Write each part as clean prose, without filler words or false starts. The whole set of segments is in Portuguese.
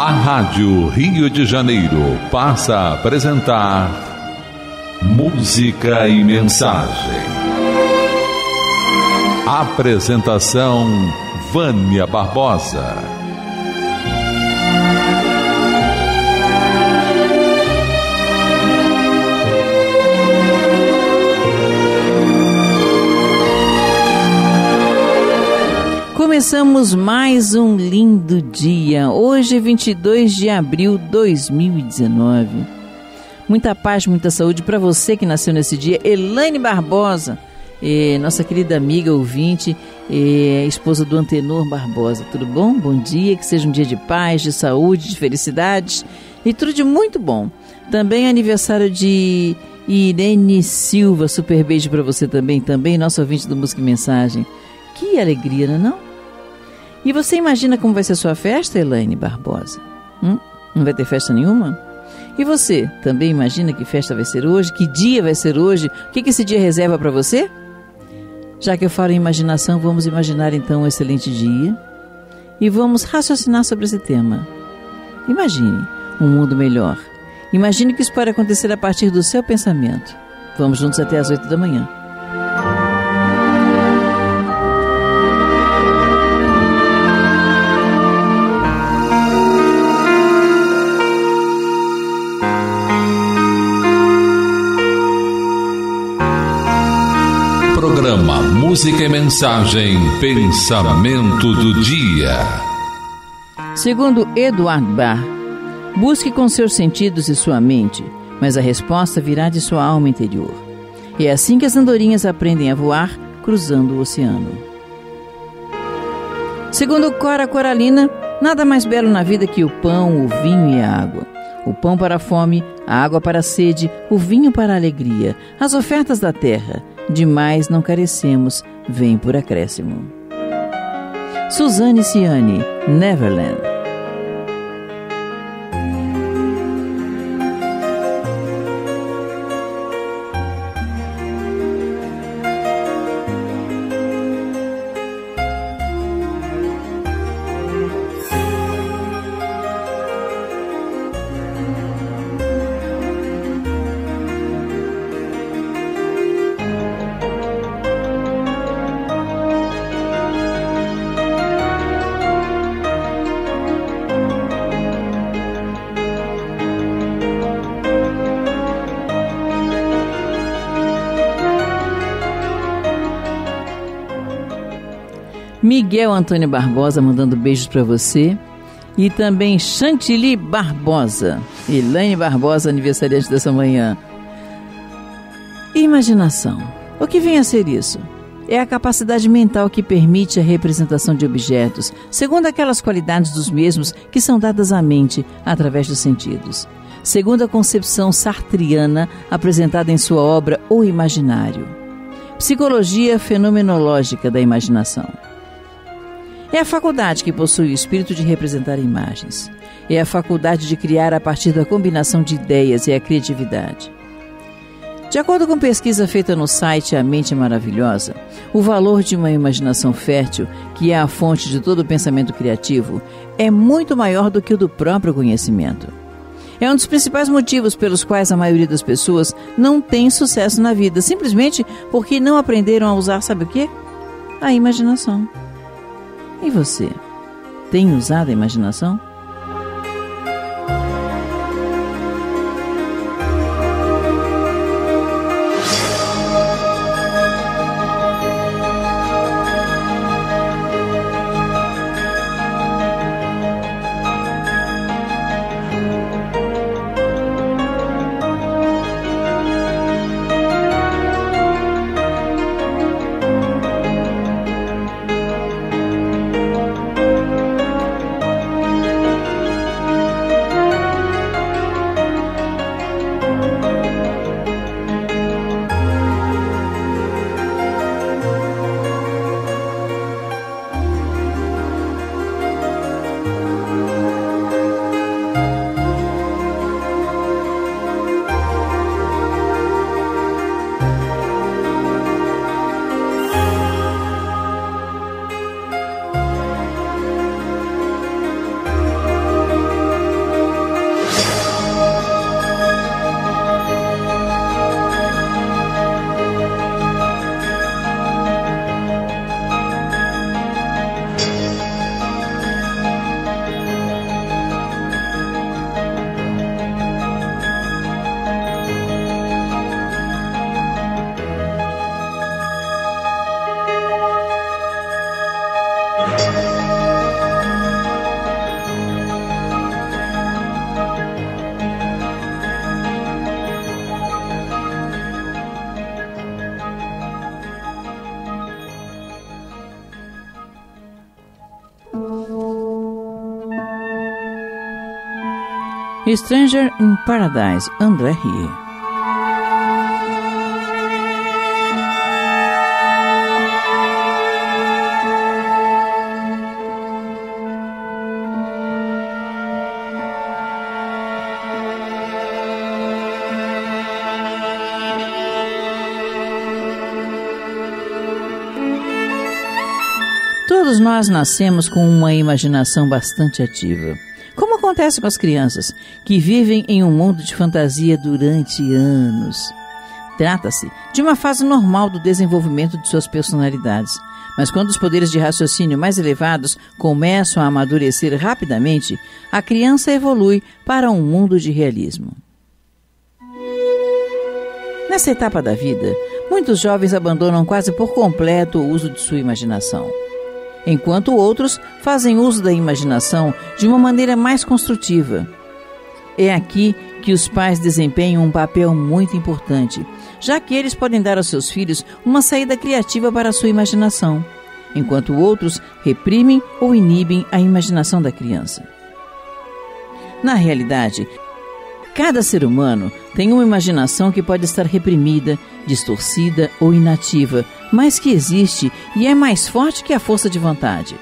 A Rádio Rio de Janeiro passa a apresentar Música e Mensagem. Apresentação Vânia Barbosa. Começamos mais um lindo dia, hoje 22 de abril de 2019. Muita paz, muita saúde para você que nasceu nesse dia. Elaine Barbosa, nossa querida amiga ouvinte, esposa do Antenor Barbosa. Tudo bom? Bom dia, que seja um dia de paz, de saúde, de felicidades e tudo de muito bom. Também é aniversário de Irene Silva, super beijo para você também, nosso ouvinte do Música e Mensagem. Que alegria, não? E você imagina como vai ser a sua festa, Elaine Barbosa? Não vai ter festa nenhuma? E você também imagina que festa vai ser hoje? Que dia vai ser hoje? O que esse dia reserva para você? Já que eu falo em imaginação, vamos imaginar então um excelente dia e vamos raciocinar sobre esse tema. Imagine um mundo melhor. Imagine que isso pode acontecer a partir do seu pensamento. Vamos juntos até às 8 da manhã. Música e Mensagem, Pensamento do Dia. Segundo Eduardo Bar, busque com seus sentidos e sua mente, mas a resposta virá de sua alma interior. E é assim que as andorinhas aprendem a voar, cruzando o oceano. Segundo Cora Coralina, nada mais belo na vida que o pão, o vinho e a água. O pão para a fome, a água para a sede, o vinho para a alegria, as ofertas da terra. Demais não carecemos, vem por acréscimo. Suzanne Ciani, Neverland. Miguel Antônio Barbosa mandando beijos para você. E também Chantilly Barbosa. Elaine Barbosa, aniversariante dessa manhã. Imaginação. O que vem a ser isso? É a capacidade mental que permite a representação de objetos, segundo aquelas qualidades dos mesmos que são dadas à mente através dos sentidos. Segundo a concepção sartriana apresentada em sua obra O Imaginário. Psicologia fenomenológica da imaginação. É a faculdade que possui o espírito de representar imagens. É a faculdade de criar a partir da combinação de ideias e a criatividade. De acordo com pesquisa feita no site A Mente Maravilhosa, o valor de uma imaginação fértil, que é a fonte de todo pensamento criativo, é muito maior do que o do próprio conhecimento. É um dos principais motivos pelos quais a maioria das pessoas não tem sucesso na vida, simplesmente porque não aprenderam a usar, sabe o quê? A imaginação. E você, tem usado a imaginação? Stranger in Paradise, André Rieu. Todos nós nascemos com uma imaginação bastante ativa. Como acontece com as crianças, que vivem em um mundo de fantasia durante anos. Trata-se de uma fase normal do desenvolvimento de suas personalidades. Mas quando os poderes de raciocínio mais elevados começam a amadurecer rapidamente, a criança evolui para um mundo de realismo. Nessa etapa da vida, muitos jovens abandonam quase por completo o uso de sua imaginação, enquanto outros fazem uso da imaginação de uma maneira mais construtiva. É aqui que os pais desempenham um papel muito importante, já que eles podem dar aos seus filhos uma saída criativa para a sua imaginação, enquanto outros reprimem ou inibem a imaginação da criança. Na realidade, cada ser humano tem uma imaginação que pode estar reprimida, distorcida ou inativa, mas que existe e é mais forte que a força de vontade.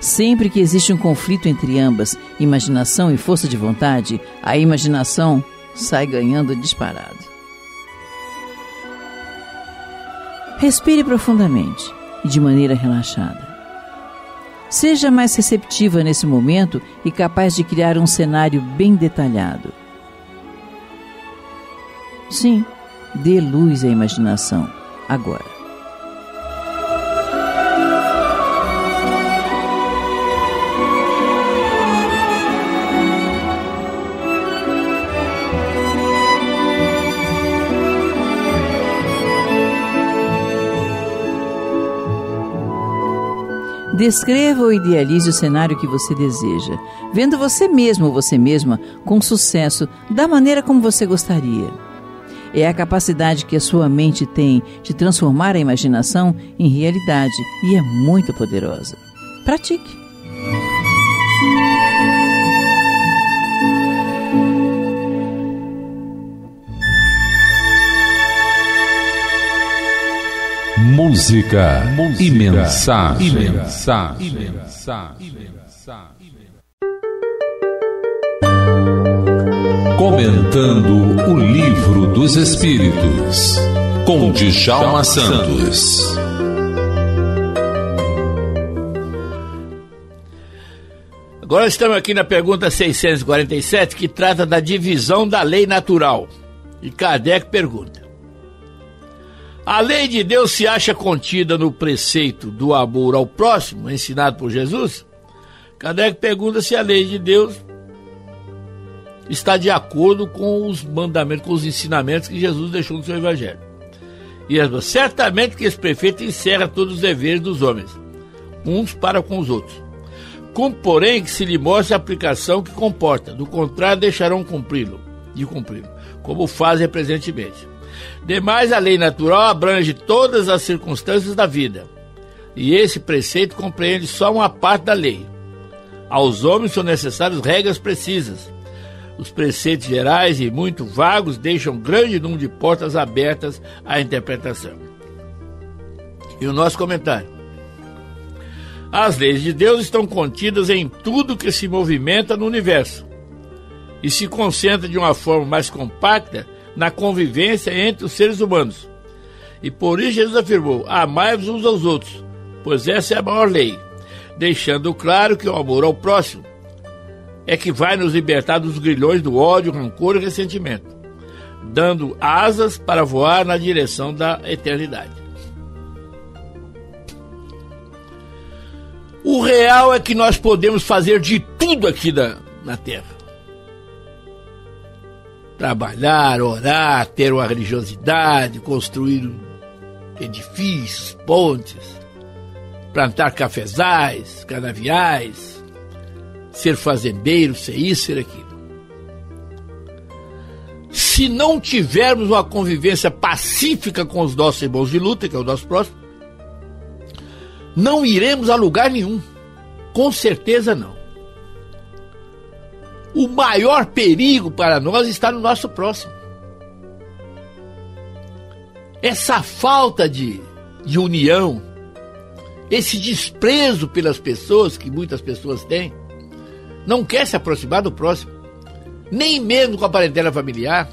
Sempre que existe um conflito entre ambas, imaginação e força de vontade, a imaginação sai ganhando disparado. Respire profundamente e de maneira relaxada. Seja mais receptiva nesse momento e capaz de criar um cenário bem detalhado. Sim, dê luz à imaginação, agora. Descreva ou idealize o cenário que você deseja, vendo você mesmo ou você mesma com sucesso, da maneira como você gostaria. É a capacidade que a sua mente tem de transformar a imaginação em realidade e é muito poderosa. Pratique! Música e mensagem. Comentando o Livro dos Espíritos, com Djalma Santos. Agora estamos aqui na pergunta 647, que trata da divisão da lei natural. E Kardec pergunta: a lei de Deus se acha contida no preceito do amor ao próximo, ensinado por Jesus? Kardec pergunta se a lei de Deus está de acordo com os mandamentos, com os ensinamentos que Jesus deixou no seu Evangelho. E certamente que esse prefeito encerra todos os deveres dos homens, uns para com os outros, com porém que se lhe mostre a aplicação que comporta, do contrário deixarão de cumpri-lo, como fazem presentemente. Demais, a lei natural abrange todas as circunstâncias da vida, e esse preceito compreende só uma parte da lei. Aos homens são necessárias regras precisas. Os preceitos gerais e muito vagos deixam um grande número de portas abertas à interpretação. E o nosso comentário: as leis de Deus estão contidas em tudo que se movimenta no universo e se concentra de uma forma mais compacta na convivência entre os seres humanos. E por isso Jesus afirmou: amai-vos uns aos outros, pois essa é a maior lei, deixando claro que o amor ao próximo é que vai nos libertar dos grilhões do ódio, rancor e ressentimento, dando asas para voar na direção da eternidade. O real é que nós podemos fazer de tudo aqui na Terra. Trabalhar, orar, ter uma religiosidade, construir edifícios, pontes, plantar cafezais, canaviais, ser fazendeiro, ser isso, ser aquilo. Se não tivermos uma convivência pacífica com os nossos irmãos de luta, que é o nosso próximo, não iremos a lugar nenhum. Com certeza não. O maior perigo para nós está no nosso próximo. Essa falta de união, esse desprezo pelas pessoas que muitas pessoas têm, não quer se aproximar do próximo, nem mesmo com a parentela familiar,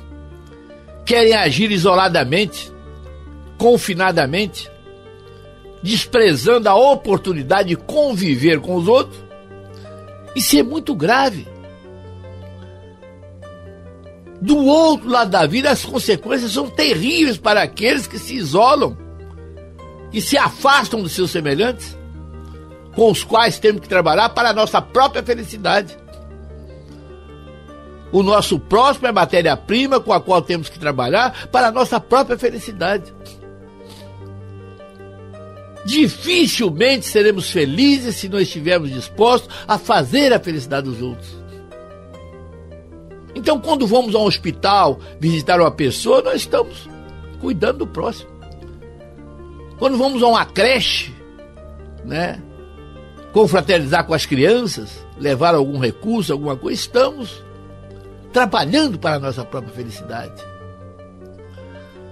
querem agir isoladamente, confinadamente, desprezando a oportunidade de conviver com os outros. Isso é muito grave. Do outro lado da vida, as consequências são terríveis para aqueles que se isolam e se afastam dos seus semelhantes, com os quais temos que trabalhar para a nossa própria felicidade. O nosso próximo é matéria-prima com a qual temos que trabalhar para a nossa própria felicidade. Dificilmente seremos felizes se não estivermos dispostos a fazer a felicidade dos outros. Então, quando vamos a um hospital visitar uma pessoa, nós estamos cuidando do próximo. Quando vamos a uma creche, né, confraternizar com as crianças, levar algum recurso, alguma coisa, estamos trabalhando para a nossa própria felicidade.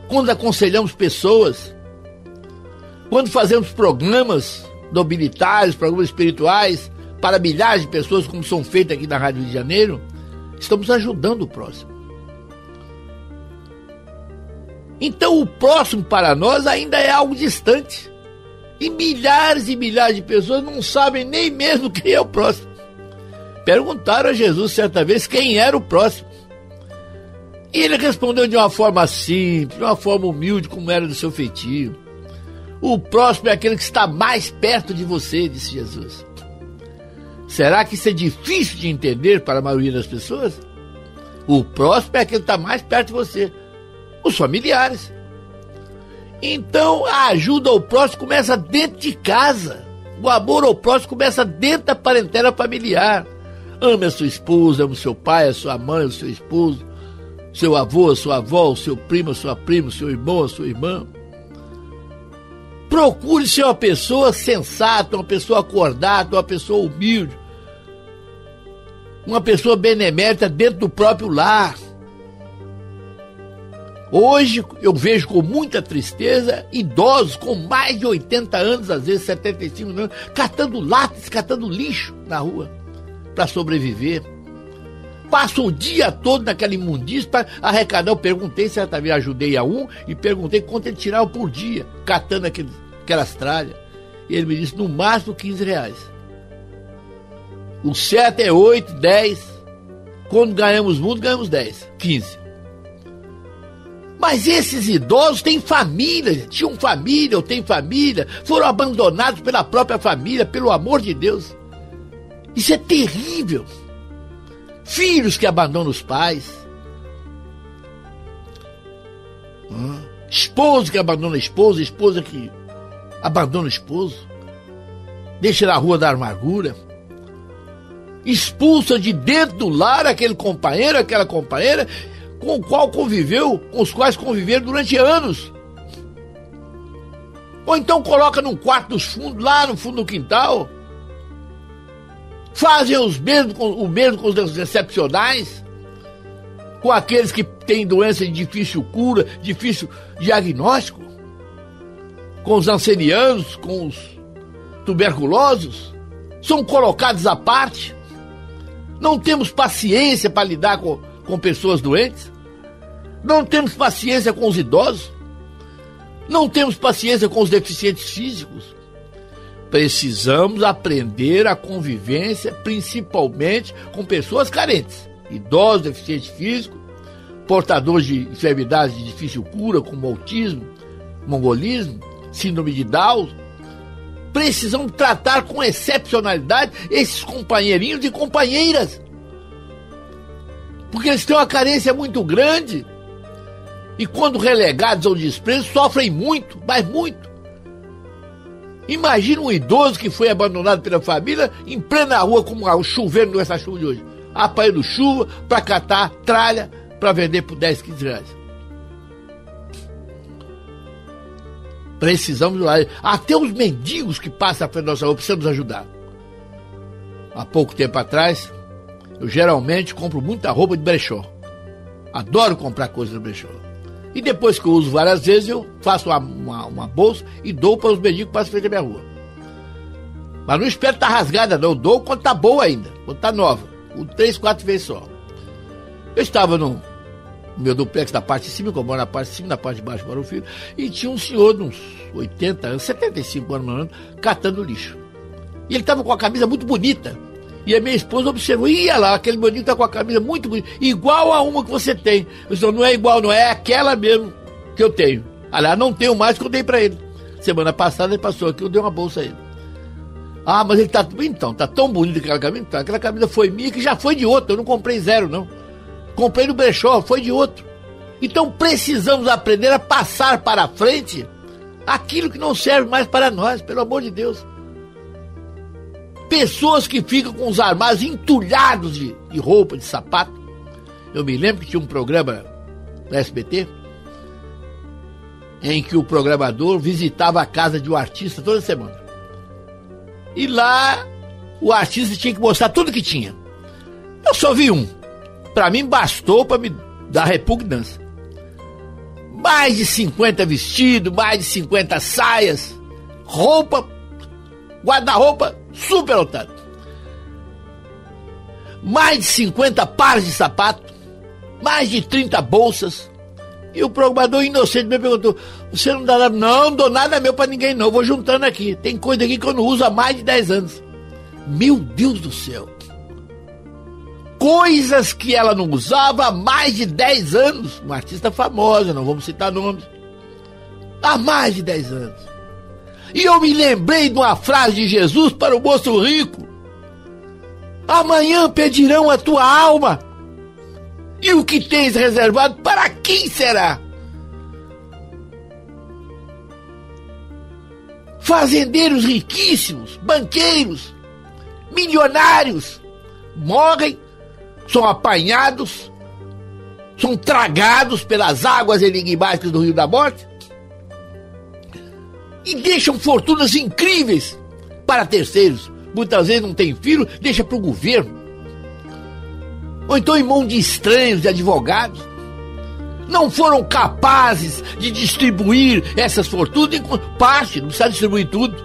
Quando aconselhamos pessoas, quando fazemos programas nobilitários, programas espirituais, para milhares de pessoas, como são feitos aqui na Rádio Rio de Janeiro, estamos ajudando o próximo. Então o próximo para nós ainda é algo distante. E milhares de pessoas não sabem nem mesmo quem é o próximo. Perguntaram a Jesus certa vez quem era o próximo. E ele respondeu de uma forma simples, de uma forma humilde, como era do seu feitio. O próximo é aquele que está mais perto de você, disse Jesus. Será que isso é difícil de entender para a maioria das pessoas? O próximo é aquele que está mais perto de você, os familiares. Então a ajuda ao próximo começa dentro de casa. O amor ao próximo começa dentro da parentela familiar. Ame a sua esposa, ame o seu pai, a sua mãe, o seu esposo, seu avô, a sua avó, o seu primo, a sua prima, o seu irmão, a sua irmã. Procure ser uma pessoa sensata, uma pessoa acordada, uma pessoa humilde, uma pessoa benemérita dentro do próprio lar. Hoje eu vejo com muita tristeza idosos com mais de 80 anos, às vezes 75 anos, catando latas, catando lixo na rua para sobreviver. Passam o dia todo naquela imundícia para arrecadar. Eu perguntei, certa vez ajudei a um e perguntei quanto ele tirava por dia, catando aquelas tralhas. E ele me disse, no máximo R$15. O certo é 8, 10. Quando ganhamos muito, ganhamos 10, 15. Mas esses idosos têm família, tinham família ou têm família, foram abandonados pela própria família, pelo amor de Deus. Isso é terrível. Filhos que abandonam os pais, esposo que abandona a esposa, esposa que abandona o esposo, deixa na rua da amargura, expulsa de dentro do lar aquele companheiro, aquela companheira com o qual conviveu, com os quais conviveram durante anos. Ou então coloca num quarto dos fundos, lá no fundo do quintal. Fazem o mesmo com os excepcionais, com aqueles que têm doença de difícil cura, difícil diagnóstico, com os ancianos, com os tuberculosos, são colocados à parte. Não temos paciência para lidar com pessoas doentes, não temos paciência com os idosos, não temos paciência com os deficientes físicos. Precisamos aprender a convivência, principalmente com pessoas carentes, idosos, deficientes físicos, portadores de enfermidades de difícil cura, como autismo, mongolismo, síndrome de Down. Precisamos tratar com excepcionalidade esses companheirinhos e companheiras, porque eles têm uma carência muito grande e, quando relegados ao desprezo, sofrem muito, mas muito. Imagina um idoso que foi abandonado pela família em plena rua, como o chuveiro nessa chuva de hoje, apanhando chuva para catar tralha para vender por 10, R$15. Precisamos ajudar. Até os mendigos que passam pela nossa rua, precisamos ajudar. há pouco tempo atrás, eu geralmente compro muita roupa de brechó. Adoro comprar coisas de brechó. E depois que eu uso várias vezes, eu faço uma bolsa e dou para os mendigos que passam frente à minha rua. Mas não espero estar rasgada não, eu dou quando está boa ainda, quando está nova, com 3, 4 vezes só. Eu estava no meu duplex da parte de cima, eu moro na parte de cima, na parte de baixo para o filho, e tinha um senhor de uns 80 anos, 75 anos, catando lixo. E ele estava com a camisa muito bonita. E a minha esposa observou, ia lá, aquele menino está com a camisa muito bonita, igual a uma que você tem. Eu disse, não é igual, não é aquela mesmo que eu tenho. Aliás, não tenho mais que eu dei para ele. Semana passada ele passou aqui, eu dei uma bolsa a ele. Ah, mas ele está, então, está tão bonito aquela camisa. Então, aquela camisa foi minha que já foi de outra, eu não comprei zero, não. Comprei no brechó, foi de outro. Então precisamos aprender a passar para a frente aquilo que não serve mais para nós, pelo amor de Deus. Pessoas que ficam com os armários entulhados de roupa, de sapato. Eu me lembro que tinha um programa no SBT em que o programador visitava a casa de um artista toda semana. E lá o artista tinha que mostrar tudo que tinha. Eu só vi um. Para mim bastou para me dar repugnância. Mais de 50 vestidos, mais de 50 saias, roupa, guarda-roupa super lotado. Mais de 50 pares de sapato, mais de 30 bolsas. E o programador inocente me perguntou, você não dá nada? Não, não dou nada meu para ninguém não, vou juntando aqui. Tem coisa aqui que eu não uso há mais de 10 anos. Meu Deus do céu! Coisas que ela não usava há mais de 10 anos. Uma artista famosa, não vamos citar nomes. Há mais de 10 anos. E eu me lembrei de uma frase de Jesus para o moço rico. Amanhã pedirão a tua alma. E o que tens reservado, para quem será? Fazendeiros riquíssimos, banqueiros, milionários, morrem. São apanhados, são tragados pelas águas enigmáticas do Rio da Morte e deixam fortunas incríveis para terceiros. Muitas vezes não tem filho, deixa para o governo. Ou então em mão de estranhos, de advogados. Não foram capazes de distribuir essas fortunas, parte, não precisa distribuir tudo,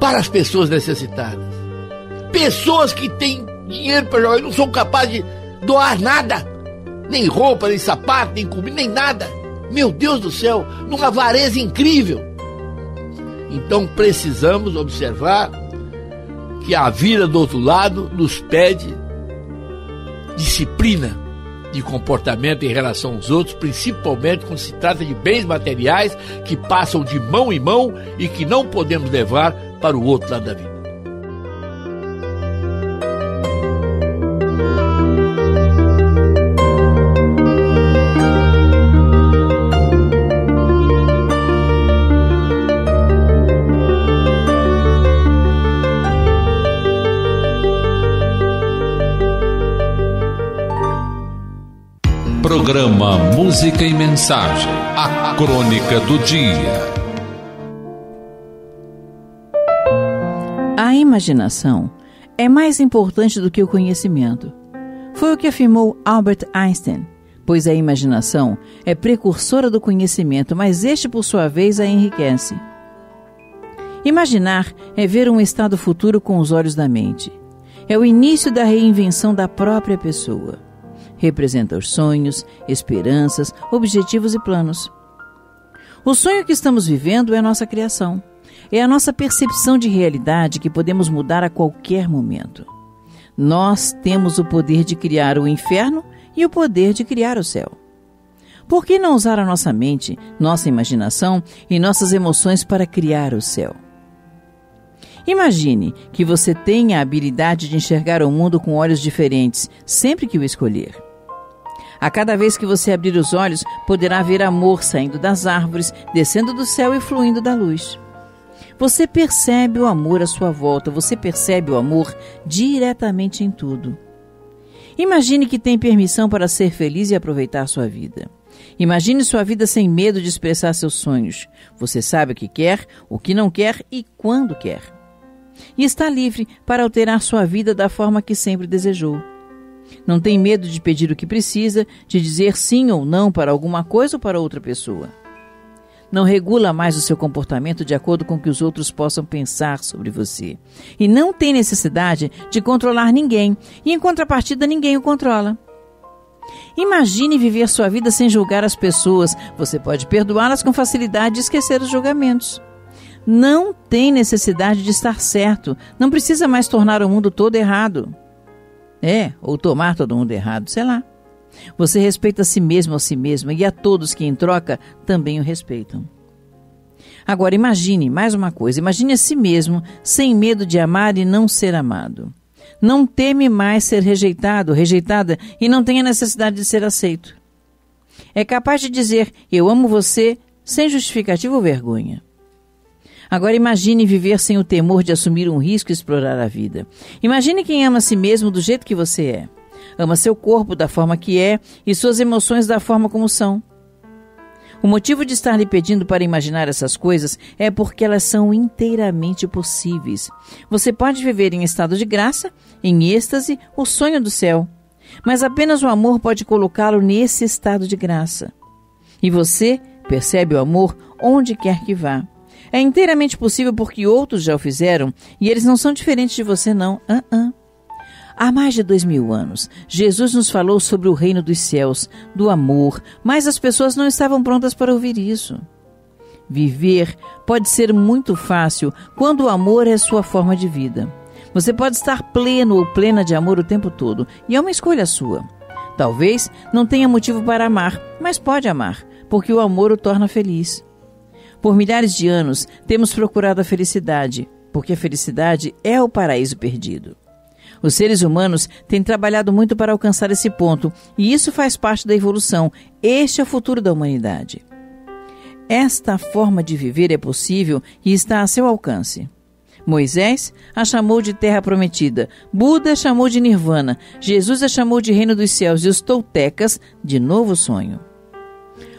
para as pessoas necessitadas. Pessoas que têm dinheiro para jogar e não são capazes de doar nada. Nem roupa, nem sapato, nem comida, nem nada. Meu Deus do céu, numa avareza incrível. Então precisamos observar que a vida do outro lado nos pede disciplina de comportamento em relação aos outros, principalmente quando se trata de bens materiais que passam de mão em mão e que não podemos levar para o outro lado da vida. Programa Música e Mensagem, a Crônica do Dia. A imaginação é mais importante do que o conhecimento. Foi o que afirmou Albert Einstein, pois a imaginação é precursora do conhecimento, mas este, por sua vez, a enriquece. Imaginar é ver um estado futuro com os olhos da mente. É o início da reinvenção da própria pessoa. Representa os sonhos, esperanças, objetivos e planos. O sonho que estamos vivendo é a nossa criação. É a nossa percepção de realidade que podemos mudar a qualquer momento. Nós temos o poder de criar o inferno e o poder de criar o céu. Por que não usar a nossa mente, nossa imaginação e nossas emoções para criar o céu? Imagine que você tenha a habilidade de enxergar o mundo com olhos diferentes, sempre que o escolher. A cada vez que você abrir os olhos, poderá ver amor saindo das árvores, descendo do céu e fluindo da luz. Você percebe o amor à sua volta, você percebe o amor diretamente em tudo. Imagine que tem permissão para ser feliz e aproveitar sua vida. Imagine sua vida sem medo de expressar seus sonhos. Você sabe o que quer, o que não quer e quando quer. e está livre para alterar sua vida da forma que sempre desejou. Não tem medo de pedir o que precisa, de dizer sim ou não para alguma coisa ou para outra pessoa. Não regula mais o seu comportamento de acordo com o que os outros possam pensar sobre você. E não tem necessidade de controlar ninguém, e em contrapartida ninguém o controla. Imagine viver sua vida sem julgar as pessoas. Você pode perdoá-las com facilidade e esquecer os julgamentos. Não tem necessidade de estar certo. Não precisa mais tornar o mundo todo errado. Ou tomar todo mundo errado, sei lá. Você respeita a si mesmo ou a si mesma e a todos que em troca também o respeitam. Agora imagine, mais uma coisa, imagine a si mesmo sem medo de amar e não ser amado. Não teme mais ser rejeitado, rejeitada e não tem a necessidade de ser aceito. É capaz de dizer, eu amo você, sem justificativa ou vergonha. Agora imagine viver sem o temor de assumir um risco e explorar a vida. Imagine quem ama a si mesmo do jeito que você é. Ama seu corpo da forma que é e suas emoções da forma como são. O motivo de estar lhe pedindo para imaginar essas coisas é porque elas são inteiramente possíveis. Você pode viver em estado de graça, em êxtase, o sonho do céu. Mas apenas o amor pode colocá-lo nesse estado de graça. E você percebe o amor onde quer que vá. É inteiramente possível porque outros já o fizeram e eles não são diferentes de você, não. Há mais de 2000 anos, Jesus nos falou sobre o reino dos céus, do amor, mas as pessoas não estavam prontas para ouvir isso. Viver pode ser muito fácil quando o amor é sua forma de vida. Você pode estar pleno ou plena de amor o tempo todo, e é uma escolha sua. Talvez não tenha motivo para amar, mas pode amar, porque o amor o torna feliz. Por milhares de anos, temos procurado a felicidade, porque a felicidade é o paraíso perdido. Os seres humanos têm trabalhado muito para alcançar esse ponto, e isso faz parte da evolução. Este é o futuro da humanidade. Esta forma de viver é possível e está a seu alcance. Moisés a chamou de terra prometida, Buda a chamou de nirvana, Jesus a chamou de reino dos céus e os toltecas de novo sonho.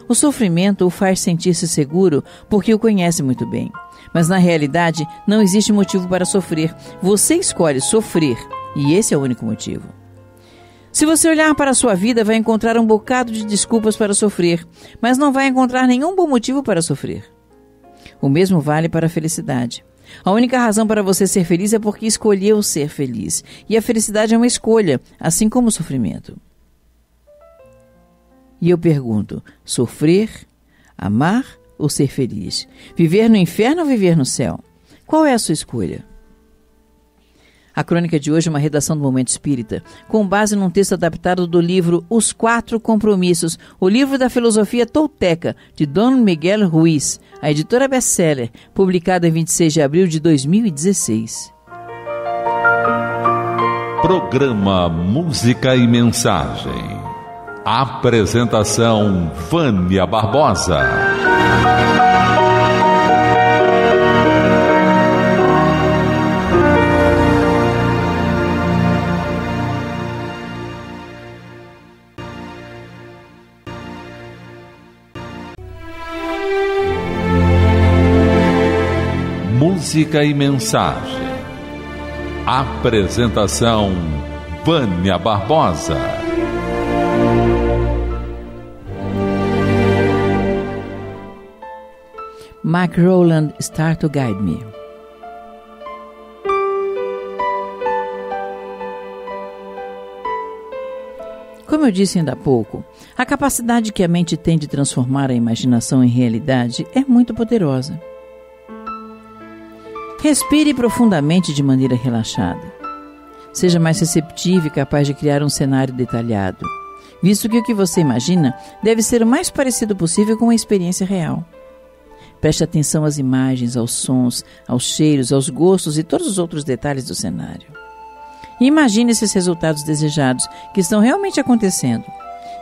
O sofrimento o faz sentir-se seguro porque o conhece muito bem. Mas na realidade não existe motivo para sofrer. Você escolhe sofrer. E esse é o único motivo. Se você olhar para a sua vida, vai encontrar um bocado de desculpas para sofrer, mas não vai encontrar nenhum bom motivo para sofrer. O mesmo vale para a felicidade. A única razão para você ser feliz é porque escolheu ser feliz. E a felicidade é uma escolha, assim como o sofrimento. E eu pergunto, sofrer, amar ou ser feliz? Viver no inferno ou viver no céu? Qual é a sua escolha? A crônica de hoje é uma redação do Momento Espírita, com base num texto adaptado do livro Os Quatro Compromissos, o livro da filosofia tolteca, de Don Miguel Ruiz, a editora best-seller, publicada em 26 de abril de 2016. Programa Música e Mensagem. Apresentação Vânia Barbosa. Música e Mensagem. Apresentação Vânia Barbosa. Mark Rowland, Start to Guide Me. Como eu disse ainda há pouco, a capacidade que a mente tem de transformar a imaginação em realidade é muito poderosa. Respire profundamente de maneira relaxada. Seja mais receptivo e capaz de criar um cenário detalhado, visto que o que você imagina deve ser o mais parecido possível com a experiência real. Preste atenção às imagens, aos sons, aos cheiros, aos gostos e todos os outros detalhes do cenário. E imagine esses resultados desejados que estão realmente acontecendo.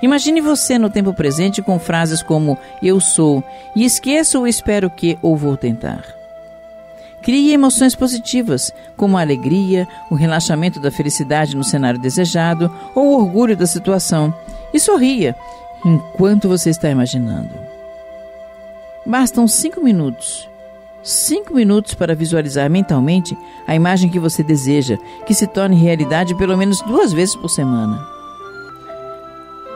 Imagine você no tempo presente com frases como eu sou e esqueço ou espero que ou vou tentar. Crie emoções positivas, como a alegria, o relaxamento da felicidade no cenário desejado ou o orgulho da situação, e sorria enquanto você está imaginando. Bastam 5 minutos. 5 minutos para visualizar mentalmente a imagem que você deseja, que se torne realidade pelo menos 2 vezes por semana.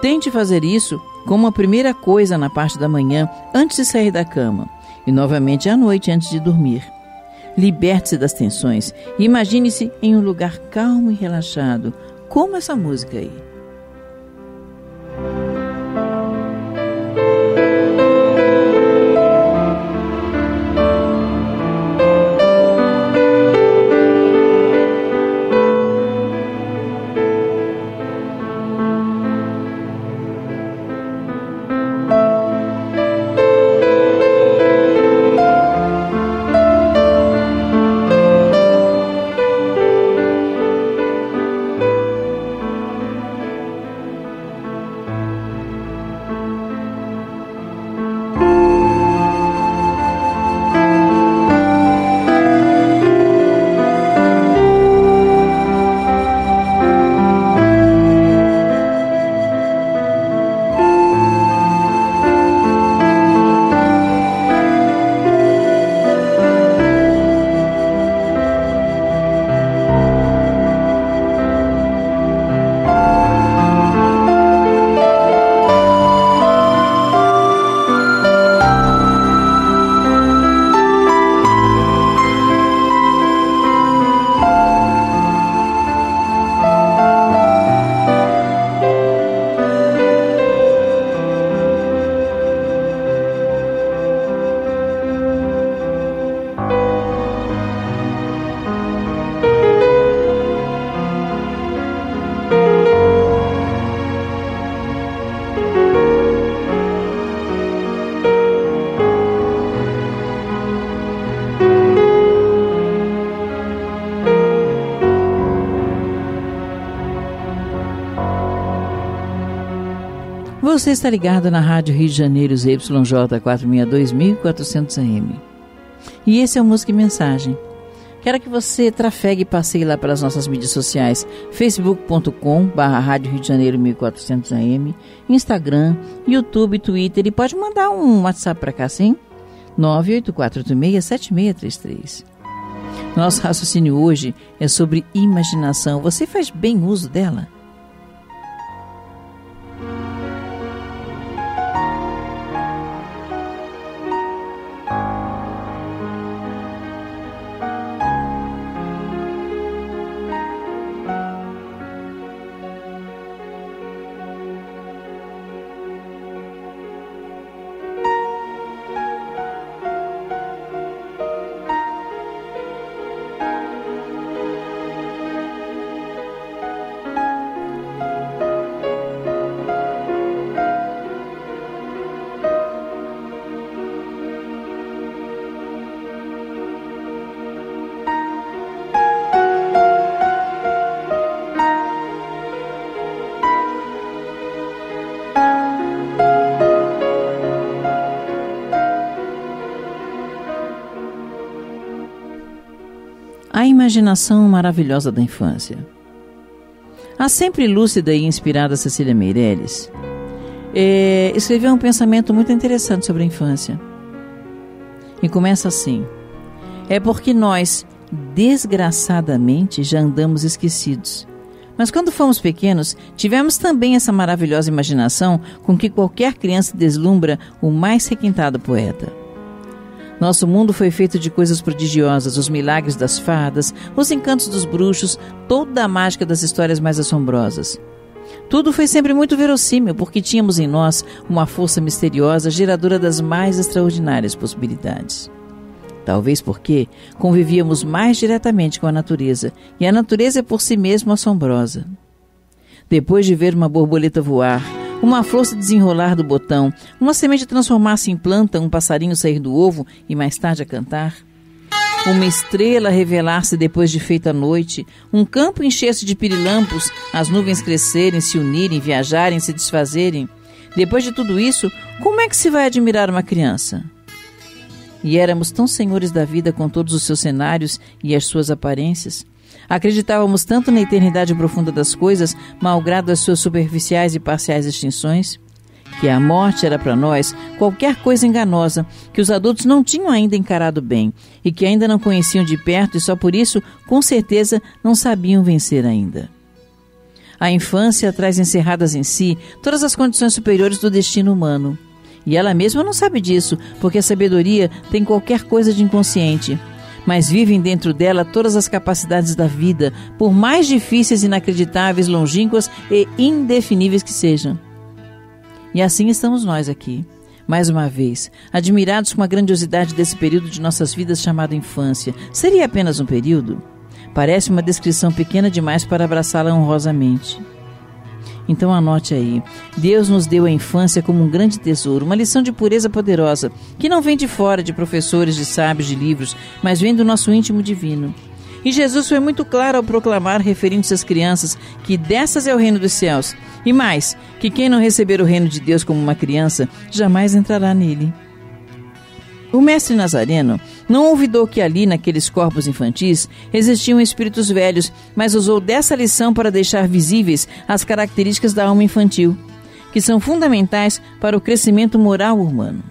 Tente fazer isso como a primeira coisa na parte da manhã, antes de sair da cama, e novamente à noite antes de dormir. Liberte-se das tensões e imagine-se em um lugar calmo e relaxado, como essa música aí. Você está ligado na Rádio Rio de Janeiro ZYJ462 1400 AM. E esse é o Música e Mensagem. Quero que você trafegue e passeie lá pelas nossas mídias sociais, facebook.com/Rádio Rio de Janeiro 1400 AM, Instagram, YouTube, Twitter, e pode mandar um WhatsApp para cá, sim? 984867633. Nosso raciocínio hoje é sobre imaginação. Você faz bem uso dela? A imaginação maravilhosa da infância. A sempre lúcida e inspirada Cecília Meireles escreveu um pensamento muito interessante sobre a infância. E começa assim: é porque nós, desgraçadamente, já andamos esquecidos. Mas quando fomos pequenos, tivemos também essa maravilhosa imaginação com que qualquer criança deslumbra o mais requintado poeta. Nosso mundo foi feito de coisas prodigiosas, os milagres das fadas, os encantos dos bruxos, toda a mágica das histórias mais assombrosas. Tudo foi sempre muito verossímil, porque tínhamos em nós uma força misteriosa, geradora das mais extraordinárias possibilidades. Talvez porque convivíamos mais diretamente com a natureza, e a natureza é por si mesma assombrosa. Depois de ver uma borboleta voar, uma flor se desenrolar do botão, uma semente transformar-se em planta, um passarinho sair do ovo e mais tarde a cantar, uma estrela revelar-se depois de feita a noite, um campo encher-se de pirilampos, as nuvens crescerem, se unirem, viajarem, se desfazerem. Depois de tudo isso, como é que se vai admirar uma criança? E éramos tão senhores da vida com todos os seus cenários e as suas aparências. Acreditávamos tanto na eternidade profunda das coisas, malgrado as suas superficiais e parciais extinções, que a morte era para nós qualquer coisa enganosa, que os adultos não tinham ainda encarado bem e que ainda não conheciam de perto e só por isso, com certeza, não sabiam vencer ainda. A infância traz encerradas em si todas as condições superiores do destino humano. E ela mesma não sabe disso, porque a sabedoria tem qualquer coisa de inconsciente. Mas vivem dentro dela todas as capacidades da vida, por mais difíceis, inacreditáveis, longínquas e indefiníveis que sejam. E assim estamos nós aqui, mais uma vez, admirados com a grandiosidade desse período de nossas vidas chamado infância. Seria apenas um período? Parece uma descrição pequena demais para abraçá-la honrosamente. Então anote aí, Deus nos deu a infância como um grande tesouro, uma lição de pureza poderosa, que não vem de fora, de professores, de sábios, de livros, mas vem do nosso íntimo divino. E Jesus foi muito claro ao proclamar, referindo-se às crianças, que dessas é o reino dos céus, e mais, que quem não receber o reino de Deus como uma criança, jamais entrará nele. O mestre Nazareno não ouvidou que ali, naqueles corpos infantis, existiam espíritos velhos, mas usou dessa lição para deixar visíveis as características da alma infantil, que são fundamentais para o crescimento moral humano.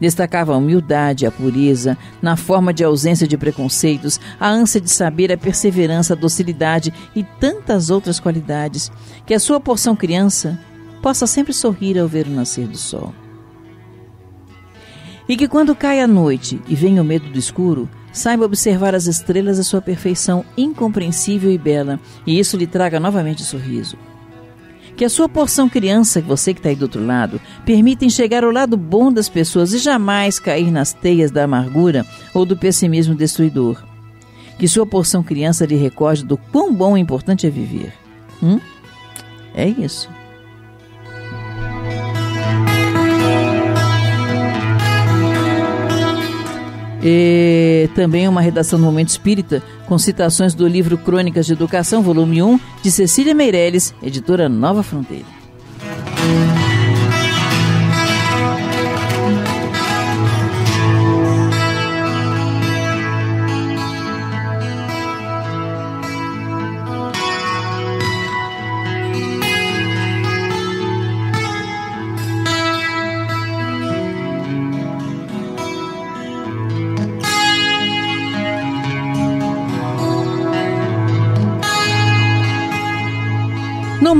Destacava a humildade, a pureza, na forma de ausência de preconceitos, a ânsia de saber, a perseverança, a docilidade e tantas outras qualidades, que a sua porção criança possa sempre sorrir ao ver o nascer do sol. E que quando cai a noite e vem o medo do escuro, saiba observar as estrelas a sua perfeição incompreensível e bela, e isso lhe traga novamente sorriso. Que a sua porção criança, você que está aí do outro lado, permita enxergar o lado bom das pessoas e jamais cair nas teias da amargura ou do pessimismo destruidor. Que sua porção criança lhe recorde do quão bom e importante é viver. É isso. E também uma redação do Momento Espírita, com citações do livro Crônicas de Educação, volume 1, de Cecília Meireles, editora Nova Fronteira.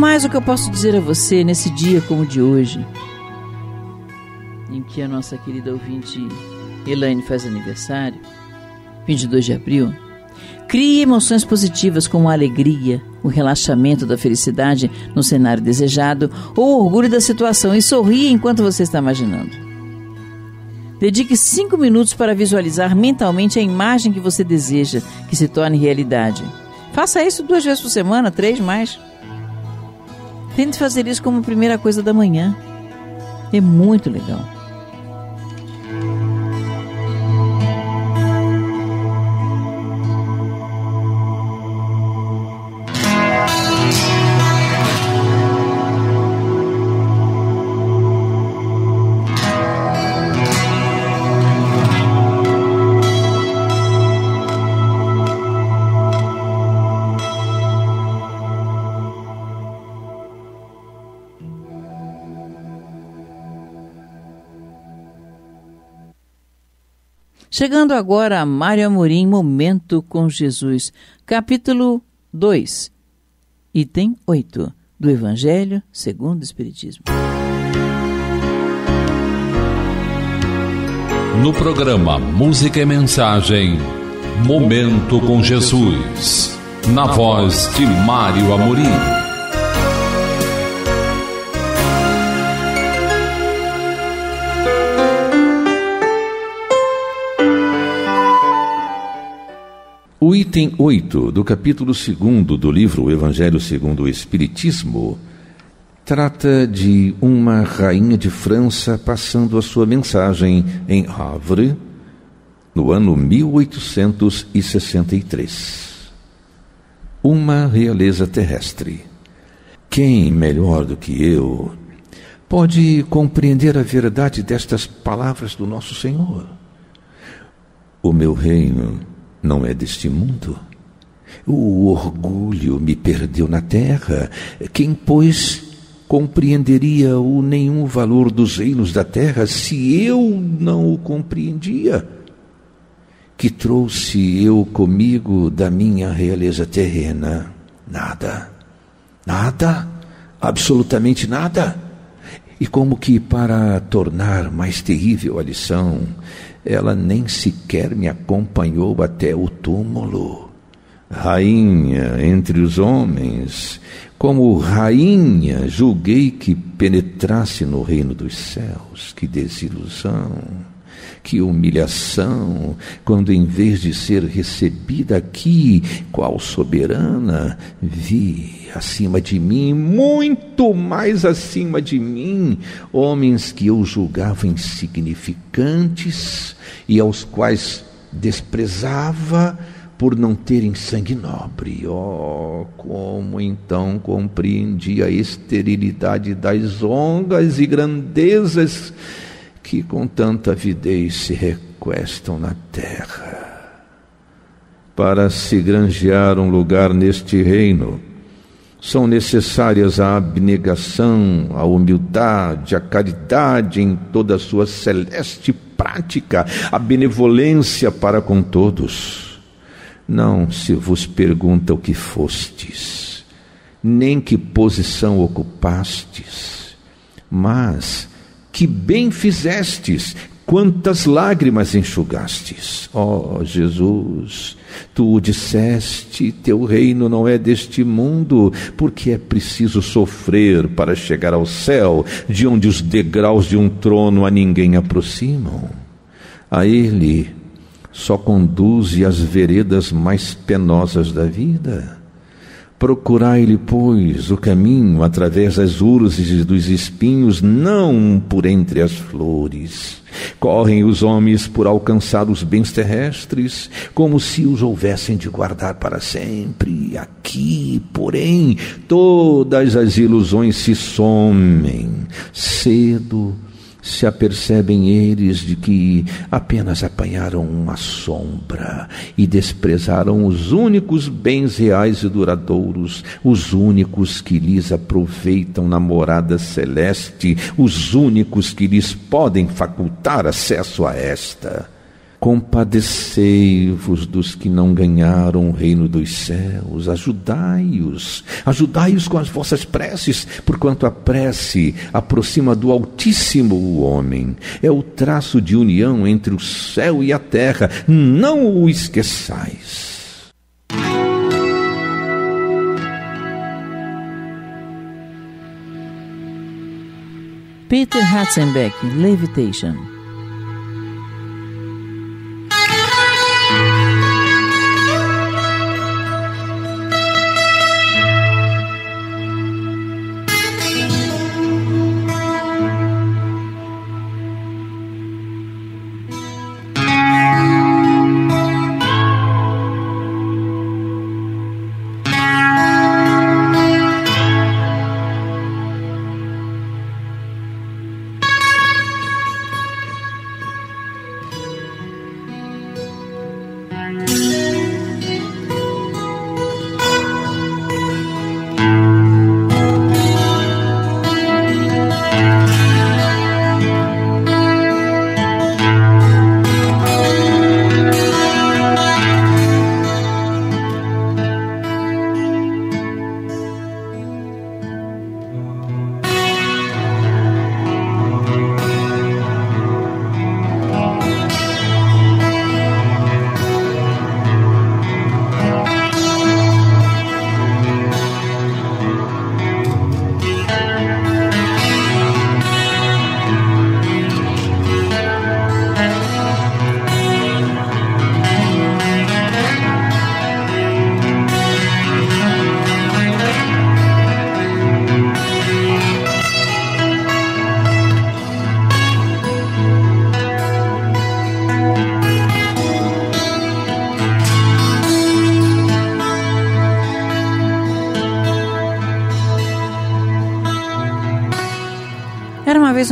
Mas o que eu posso dizer a você nesse dia como o de hoje, em que a nossa querida ouvinte Elaine faz aniversário, 22 de abril, crie emoções positivas como a alegria, o relaxamento da felicidade no cenário desejado ou o orgulho da situação e sorria enquanto você está imaginando. Dedique 5 minutos para visualizar mentalmente a imagem que você deseja que se torne realidade. Faça isso 2 vezes por semana, 3 mais. Tente fazer isso como primeira coisa da manhã. É muito legal. Chegando agora a Mário Amorim, Momento com Jesus, capítulo 2, item 8, do Evangelho segundo o Espiritismo. No programa Música e Mensagem, Momento com Jesus, na voz de Mário Amorim. O item 8 do capítulo 2 do livro Evangelho segundo o Espiritismo trata de uma rainha de França passando a sua mensagem em Havre no ano 1863. Uma realeza terrestre. Quem melhor do que eu pode compreender a verdade destas palavras do nosso Senhor? O meu reino não é deste mundo. O orgulho me perdeu na terra. Quem, pois, compreenderia o nenhum valor dos reinos da terra se eu não o compreendia, que trouxe eu comigo da minha realeza terrena nada, nada, absolutamente nada. E como que para tornar mais terrível a lição, ela nem sequer me acompanhou até o túmulo. Rainha entre os homens, como rainha julguei que penetrasse no reino dos céus. Que desilusão, que humilhação, quando em vez de ser recebida aqui, qual soberana, vi acima de mim, muito mais acima de mim, homens que eu julgava insignificantes e aos quais desprezava por não terem sangue nobre. Oh, como então compreendi a esterilidade das honras e grandezas que com tanta avidez se requestam na terra. Para se granjear um lugar neste reino, são necessárias a abnegação, a humildade, a caridade em toda a sua celeste prática, a benevolência para com todos. Não se vos pergunta o que fostes, nem que posição ocupastes, mas que bem fizestes, quantas lágrimas enxugastes. Ó Jesus, tu disseste, teu reino não é deste mundo, porque é preciso sofrer para chegar ao céu, de onde os degraus de um trono a ninguém aproximam. A ele só conduze as veredas mais penosas da vida. Procurai-lhe, pois, o caminho através das urzes e dos espinhos, não por entre as flores. Correm os homens por alcançar os bens terrestres, como se os houvessem de guardar para sempre. Aqui, porém, todas as ilusões se somem. Cedo se apercebem eles de que apenas apanharam uma sombra e desprezaram os únicos bens reais e duradouros, os únicos que lhes aproveitam na morada celeste, os únicos que lhes podem facultar acesso a esta. Compadecei-vos dos que não ganharam o reino dos céus, ajudai-os, ajudai-os com as vossas preces, porquanto a prece aproxima do Altíssimo o homem, é o traço de união entre o céu e a terra, não o esqueçais. Peter Hatzenbeck, Levitation.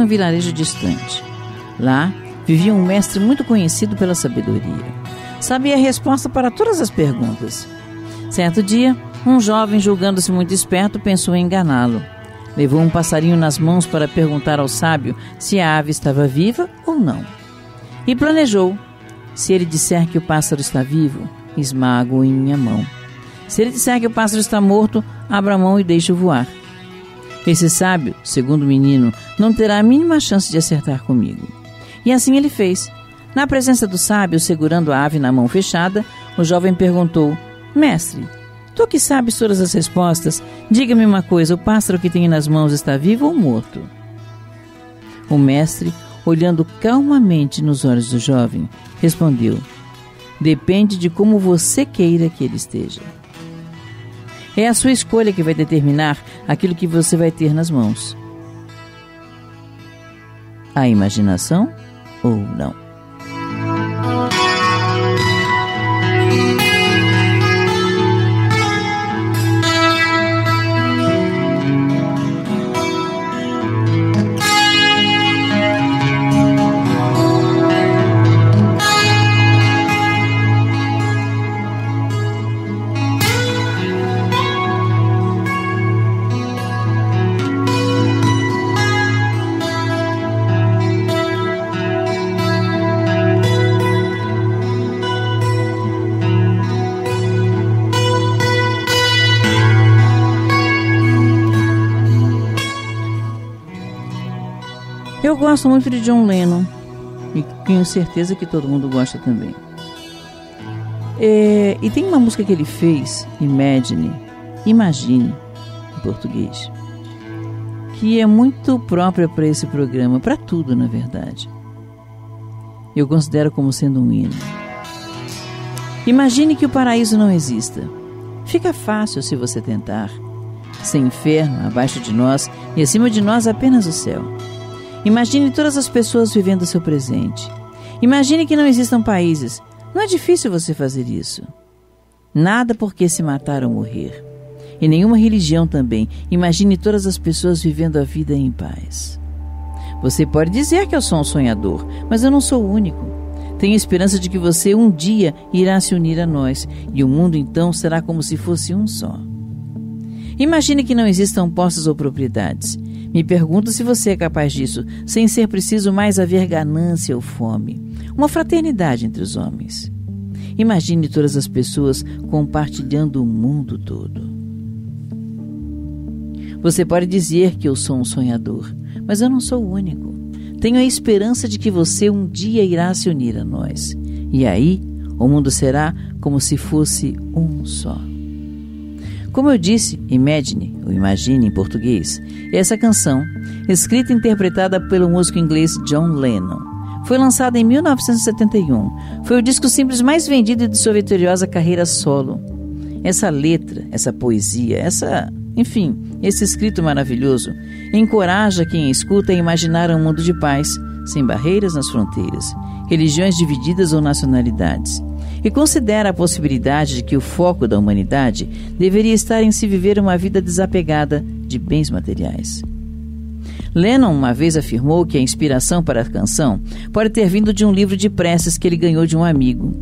Um vilarejo distante. Lá vivia um mestre muito conhecido pela sabedoria. Sabia a resposta para todas as perguntas. Certo dia, um jovem, julgando-se muito esperto, pensou em enganá-lo. Levou um passarinho nas mãos para perguntar ao sábio se a ave estava viva ou não. E planejou: se ele disser que o pássaro está vivo, esmago em minha mão. Se ele disser que o pássaro está morto, abra a mão e deixe-o voar. Esse sábio, segundo o menino, não terá a mínima chance de acertar comigo. E assim ele fez. Na presença do sábio, segurando a ave na mão fechada, o jovem perguntou: mestre, tu que sabes todas as respostas, diga-me uma coisa, o pássaro que tenho nas mãos está vivo ou morto? O mestre, olhando calmamente nos olhos do jovem, respondeu: depende de como você queira que ele esteja. É a sua escolha que vai determinar aquilo que você vai ter nas mãos. A imaginação ou não. Eu gosto muito de John Lennon, e tenho certeza que todo mundo gosta também. E tem uma música que ele fez, Imagine, em português, que é muito própria para esse programa, para tudo, na verdade. Eu considero como sendo um hino. Imagine que o paraíso não exista. Fica fácil se você tentar. Sem inferno, abaixo de nós, e acima de nós apenas o céu. Imagine todas as pessoas vivendo o seu presente. Imagine que não existam países. Não é difícil você fazer isso. Nada porque se matar ou morrer. E nenhuma religião também. Imagine todas as pessoas vivendo a vida em paz. Você pode dizer que eu sou um sonhador, mas eu não sou o único. Tenho a esperança de que você um dia irá se unir a nós, e o mundo então será como se fosse um só. Imagine que não existam posses ou propriedades. Me pergunto se você é capaz disso, sem ser preciso mais haver ganância ou fome. Uma fraternidade entre os homens. Imagine todas as pessoas compartilhando o mundo todo. Você pode dizer que eu sou um sonhador, mas eu não sou o único. Tenho a esperança de que você um dia irá se unir a nós. E aí, o mundo será como se fosse um só. Como eu disse, Imagine, ou Imagine em português, essa canção, escrita e interpretada pelo músico inglês John Lennon, foi lançada em 1971. Foi o disco simples mais vendido de sua vitoriosa carreira solo. Essa letra, essa poesia, esse escrito maravilhoso, encoraja quem escuta a imaginar um mundo de paz, sem barreiras nas fronteiras, religiões divididas ou nacionalidades. E considera a possibilidade de que o foco da humanidade deveria estar em se viver uma vida desapegada de bens materiais. Lennon uma vez afirmou que a inspiração para a canção pode ter vindo de um livro de preces que ele ganhou de um amigo.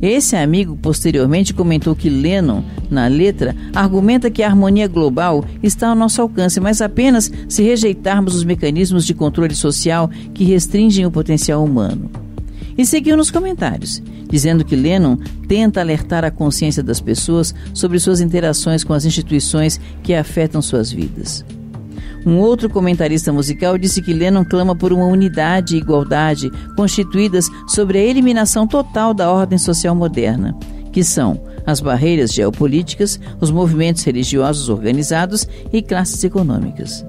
Esse amigo posteriormente comentou que Lennon, na letra, argumenta que a harmonia global está ao nosso alcance, mas apenas se rejeitarmos os mecanismos de controle social que restringem o potencial humano. E seguiu nos comentários, dizendo que Lennon tenta alertar a consciência das pessoas sobre suas interações com as instituições que afetam suas vidas. Um outro comentarista musical disse que Lennon clama por uma unidade e igualdade constituídas sobre a eliminação total da ordem social moderna, que são as barreiras geopolíticas, os movimentos religiosos organizados e classes econômicas.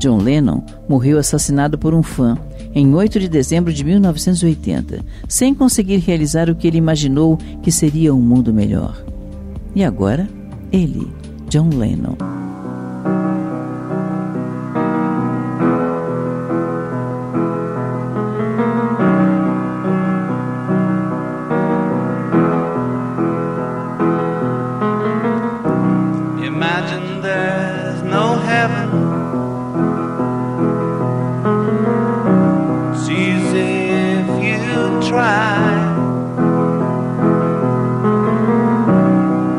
John Lennon morreu assassinado por um fã em 8 de dezembro de 1980, sem conseguir realizar o que ele imaginou que seria um mundo melhor. E agora, ele, John Lennon.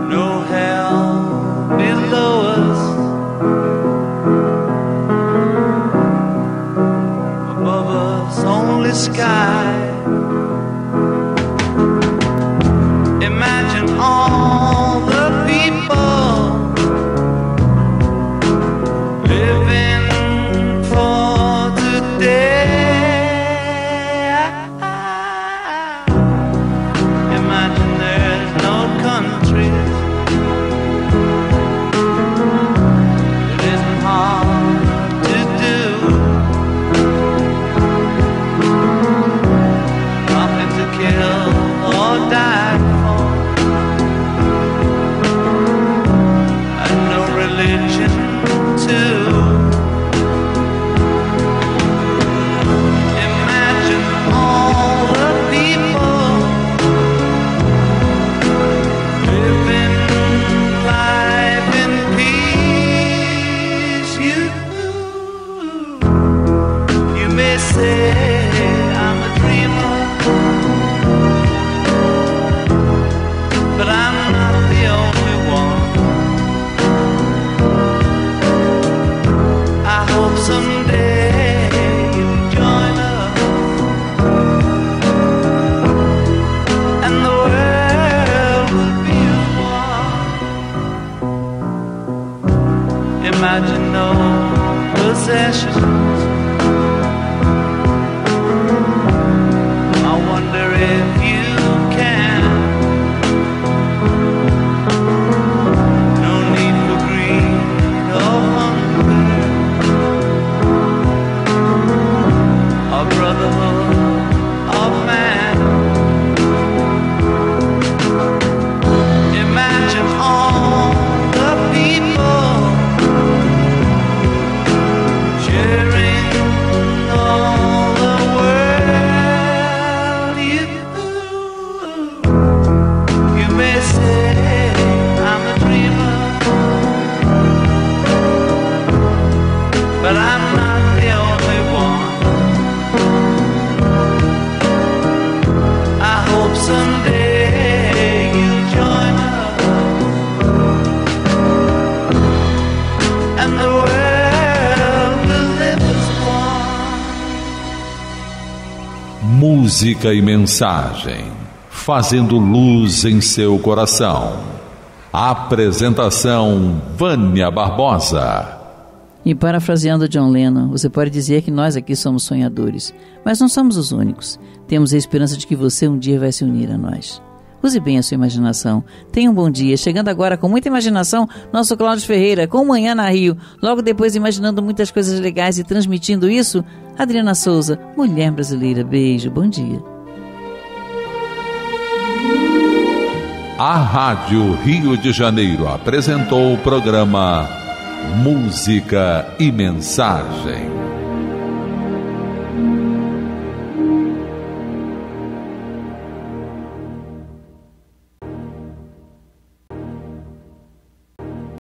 No hell below us. to no possessions. I wonder if you can. No need for greed or hunger. A brotherhood of man. Imagine all the people sharing all the world. You may say I'm a dreamer, but I'm not the only one. I hope someday música e mensagem, fazendo luz em seu coração. Apresentação Vânia Barbosa. E parafraseando John Lennon, você pode dizer que nós aqui somos sonhadores, mas não somos os únicos. Temos a esperança de que você um dia vai se unir a nós. Use bem a sua imaginação. Tenha um bom dia. Chegando agora com muita imaginação, nosso Cláudio Ferreira, com Manhã na Rio. Logo depois, imaginando muitas coisas legais e transmitindo isso, Adriana Souza, Mulher Brasileira. Beijo, bom dia. A Rádio Rio de Janeiro apresentou o programa Música e Mensagem.